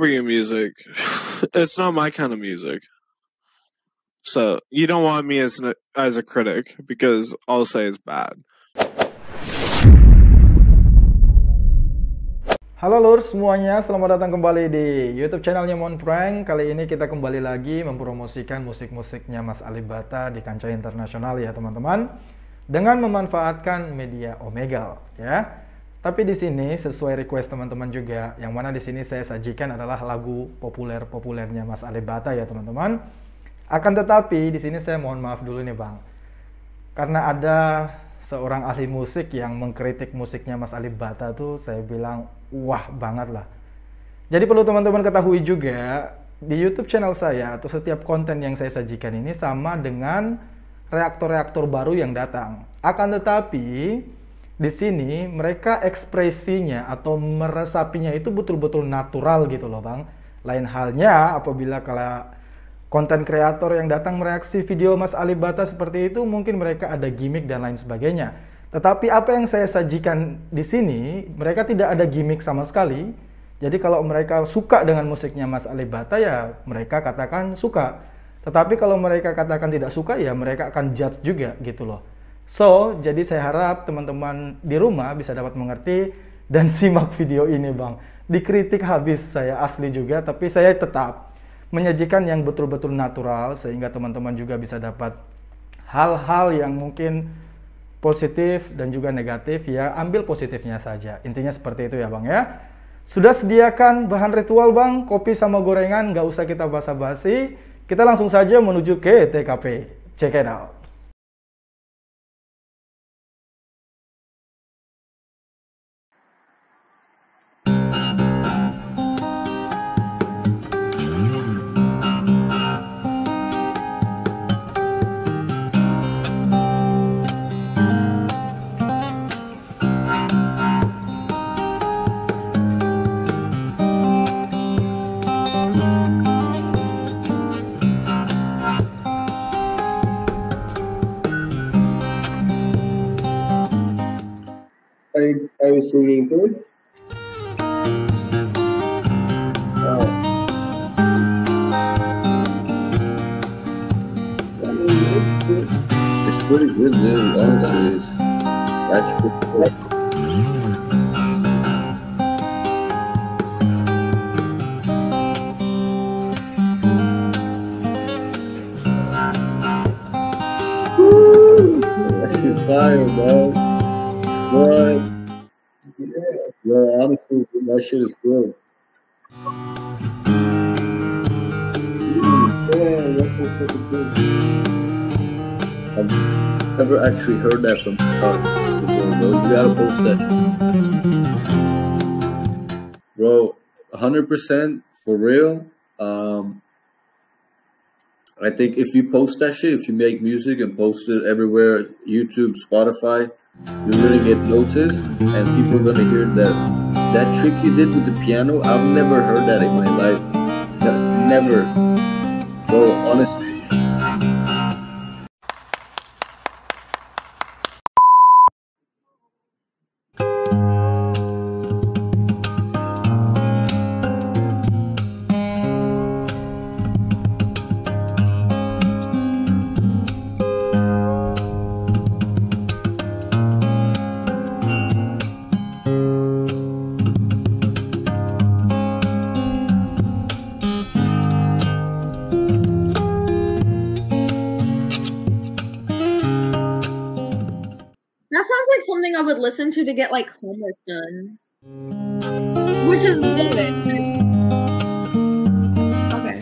cover your music. It's not my kind of music. So you don't want me as a critic, because I'll say it's bad. Halo lur semuanya, selamat datang kembali di YouTube channelnya Mon Prank. Kali ini kita kembali lagi mempromosikan musik-musiknya Mas Alip Ba Ta di kancah internasional ya teman-teman, dengan memanfaatkan media Omega ya. Tapi di sini sesuai request teman-teman juga, yang mana di sini saya sajikan adalah lagu populernya Mas Alip Ba Ta ya teman-teman. Akan tetapi di sini saya mohon maaf dulu nih Bang, karena ada seorang ahli musik yang mengkritik musiknya Mas Alip Ba Ta tuh saya bilang wah banget lah. Jadi perlu teman-teman ketahui juga di YouTube channel saya atau setiap konten yang saya sajikan ini sama dengan reaktor-reaktor baru yang datang. Akan tetapi di sini mereka ekspresinya atau meresapinya itu betul-betul natural gitu loh Bang. Lain halnya apabila kala konten kreator yang datang mereaksi video Mas Alip Ba Ta seperti itu, mungkin mereka ada gimmick dan lain sebagainya. Tetapi apa yang saya sajikan di sini, mereka tidak ada gimmick sama sekali. Jadi kalau mereka suka dengan musiknya Mas Alip Ba Ta, ya mereka katakan suka. Tetapi kalau mereka katakan tidak suka, ya mereka akan judge juga gitu loh. So, jadi saya harap teman-teman di rumah bisa dapat mengerti dan simak video ini Bang. Dikritik habis saya asli juga, tapi saya tetap menyajikan yang betul-betul natural, sehingga teman-teman juga bisa dapat hal-hal yang mungkin positif dan juga negatif, ya ambil positifnya saja. Intinya seperti itu ya Bang ya. Sudah sediakan bahan ritual Bang, kopi sama gorengan, nggak usah kita basa-basi. Kita langsung saja menuju ke TKP. Check it out. Are you singing good? I mean, it's pretty good, dude. Honestly, that's pretty cool. Honestly, that shit is good. Damn, that's so fucking good. I've never actually heard that from before, bro. You gotta post that. Bro, 100% for real. I think if you post that shit, if you make music and post it everywhere, YouTube, Spotify, you're gonna get noticed and people are gonna hear that. That trick you did with the piano, I've never heard that in my life. Never. Bro, honestly. Something I would listen to get like homework done, which is good. Okay.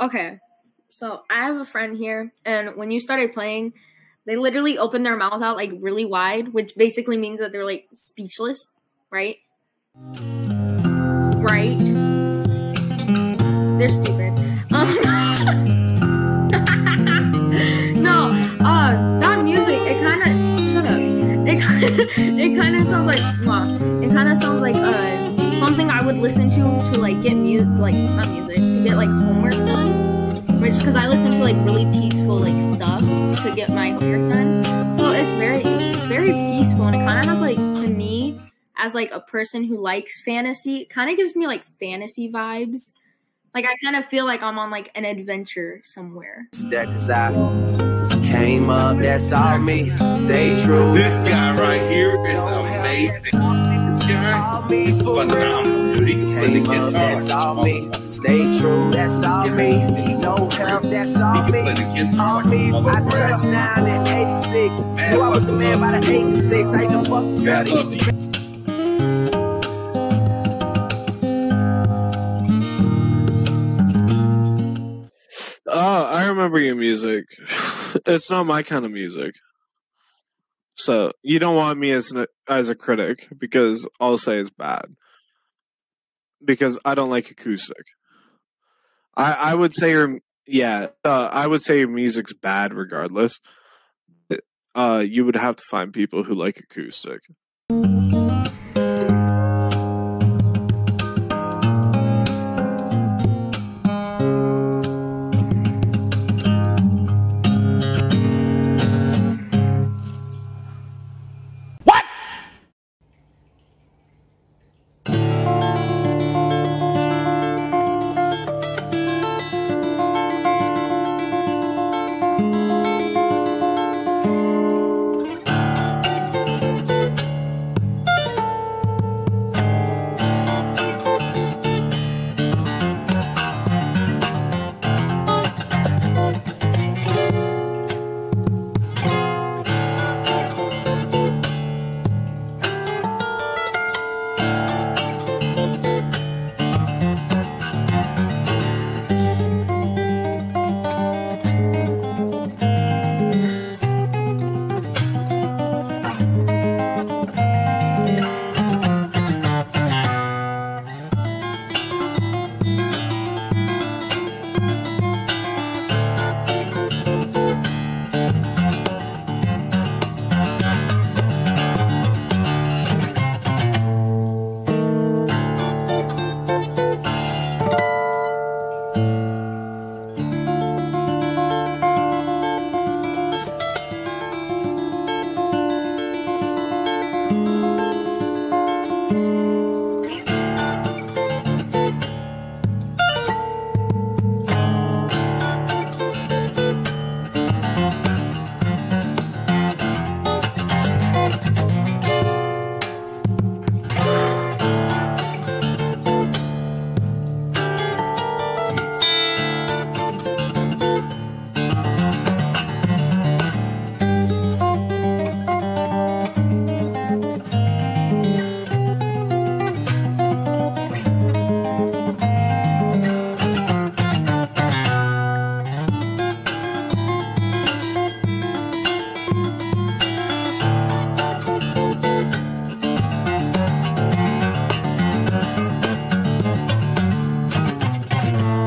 Okay, so I have a friend here, and when you started playing, they literally opened their mouth out like really wide, which basically means that they're like speechless, right? Right? They're stupid. It kind of sounds like, well, it kind of sounds like something I would listen to like get music, like not music, to get like homework done. Which, because I listen to like really peaceful like stuff to get my homework done, so it's very peaceful, and it kind of has like, to me as like a person who likes fantasy, it kind of gives me like fantasy vibes. Like I kind of feel like I'm on like an adventure somewhere. Came up, that's all me. Stay true. This guy right here is amazing. This guy is phenomenal, dude. He can play the guitar. That's all me. Stay true. That's all me. No help. That's all me. He can play the guitar. I touched 9 in '86. Knew I was a man by the age of 6. I ain't no fucking daddy. I remember your music. It's not my kind of music, so you don't want me as a critic, because I'll say it's bad because I don't like acoustic. I would say your I would say your music's bad regardless. You would have to find people who like acoustic.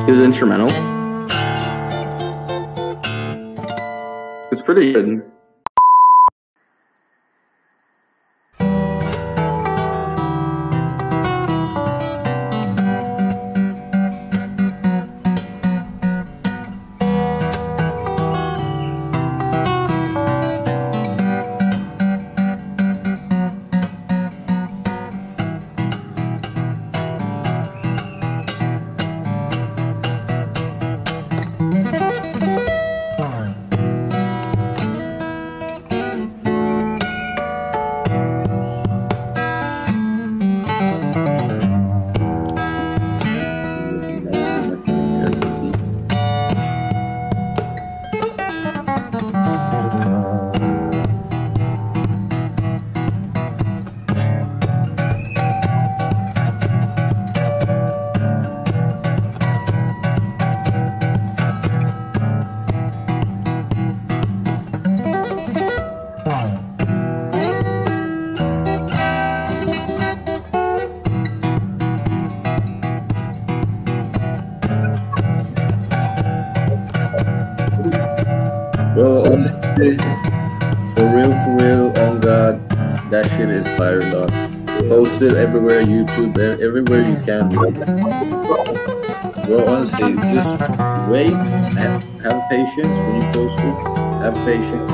Is it instrumental? It's pretty good. For real, on God, fashion inspired dog. Post it everywhere, YouTube, everywhere you can. Well, honestly, just wait, have patience when you post it. Have patience.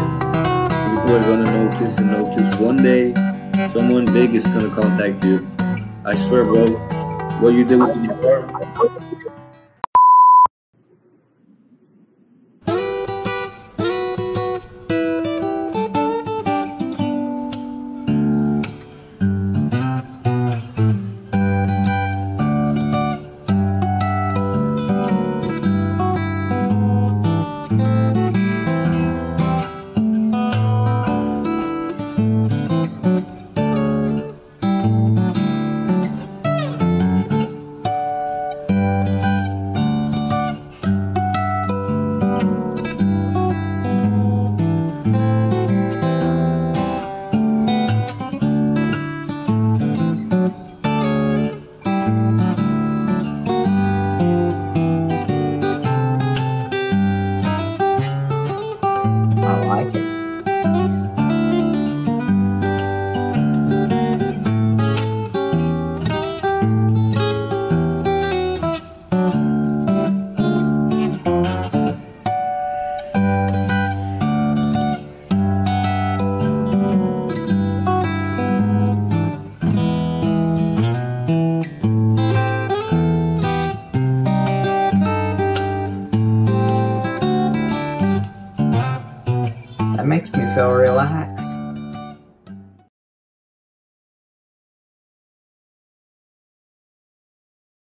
People are gonna notice and notice. One day, someone big is gonna contact you. I swear, bro. What you did with your farm.